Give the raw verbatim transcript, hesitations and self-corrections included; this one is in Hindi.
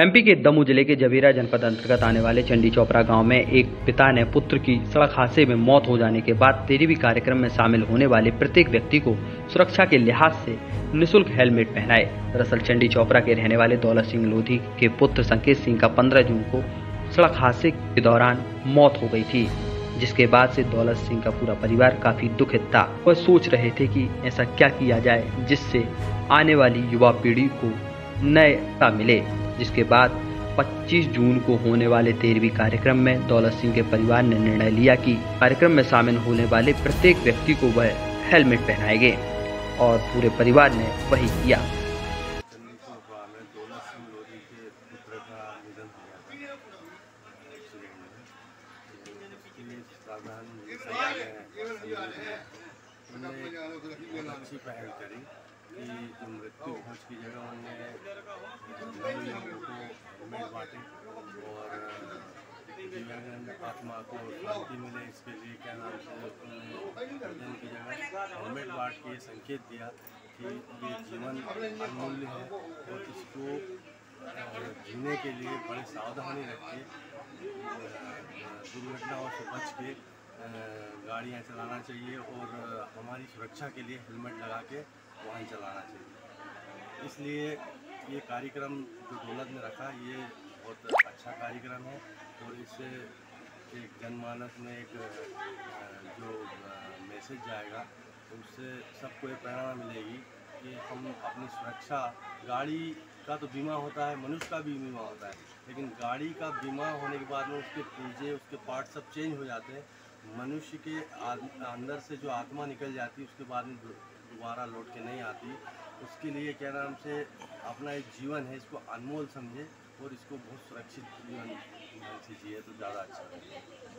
एमपी के दमोह जिले के जवेरा जनपद अंतर्गत आने वाले चंडी चोपरा गांव में एक पिता ने पुत्र की सड़क हादसे में मौत हो जाने के बाद तेरहवीं कार्यक्रम में शामिल होने वाले प्रत्येक व्यक्ति को सुरक्षा के लिहाज से निःशुल्क हेलमेट पहनाए। दरअसल चंडी चोपरा के रहने वाले दौलत सिंह लोधी के पुत्र संकेत सिंह का पंद्रह जून को सड़क हादसे के दौरान मौत हो गयी थी, जिसके बाद से दौलत सिंह का पूरा परिवार काफी दुखित था। वह सोच रहे थे कि ऐसा क्या किया जाए जिससे आने वाली युवा पीढ़ी को न्याय मिले। जिसके बाद पच्चीस जून को होने वाले तेरहवीं कार्यक्रम में दौलत सिंह के परिवार ने निर्णय लिया कि कार्यक्रम में शामिल होने वाले प्रत्येक व्यक्ति को वह हेलमेट पहनाएंगे और पूरे परिवार ने वही किया। कि मृत्यु भोज की जगह उन्होंने और आत्मा को शांति मिले इसके लिए क्या नाम की जगह हेलमेट बांट के संकेत दिया कि ये जीवन अमूल्य है और इसको जीने के लिए बड़े सावधानी रख के दुर्घटनाओं से बच के गाड़ियाँ चलाना चाहिए और हमारी सुरक्षा के लिए हेलमेट लगा के वाहन चलाना चाहिए। इसलिए ये कार्यक्रम जो दौलत ने रखा ये बहुत अच्छा कार्यक्रम है और इससे एक जनमानस में एक जो मैसेज जाएगा उससे सबको ये प्रेरणा मिलेगी कि हम अपनी सुरक्षा, गाड़ी का तो बीमा होता है, मनुष्य का भी बीमा होता है, लेकिन गाड़ी का बीमा होने के बाद में उसके पुर्जे उसके पार्ट सब चेंज हो जाते हैं। मनुष्य के अंदर से जो आत्मा निकल जाती है उसके बाद में दोबारा लौट के नहीं आती। उसके लिए क्या नाम से अपना एक जीवन है, इसको अनमोल समझे और इसको बहुत सुरक्षित जीवन से जिए तो ज़्यादा अच्छा रहेगा।